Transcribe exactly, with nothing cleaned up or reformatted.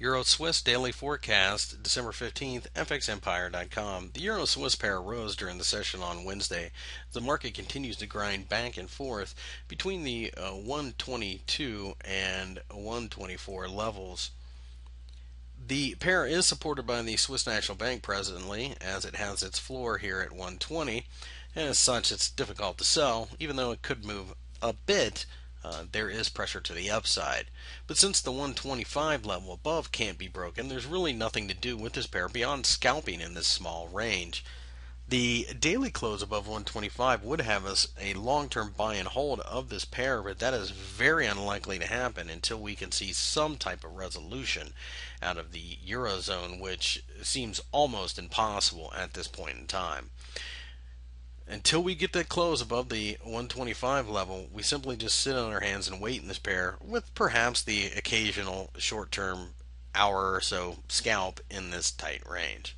Euro-Swiss Daily Forecast, December fifteenth, f x empire dot com. The Euro-Swiss pair rose during the session on Wednesday. The market continues to grind back and forth between the uh, one twenty-two and one twenty-four levels. The pair is supported by the Swiss National Bank presently, as it has its floor here at one twenty, and as such it's difficult to sell, even though it could move a bit. Uh, there is pressure to the upside, but since the one twenty-five level above can't be broken, there's really nothing to do with this pair beyond scalping in this small range. The daily close above one twenty-five would have us a long-term buy and hold of this pair, but that is very unlikely to happen until we can see some type of resolution out of the Eurozone, which seems almost impossible at this point in time. Until we get that close above the one twenty-five level, we simply just sit on our hands and wait in this pair, with perhaps the occasional short-term hour or so scalp in this tight range.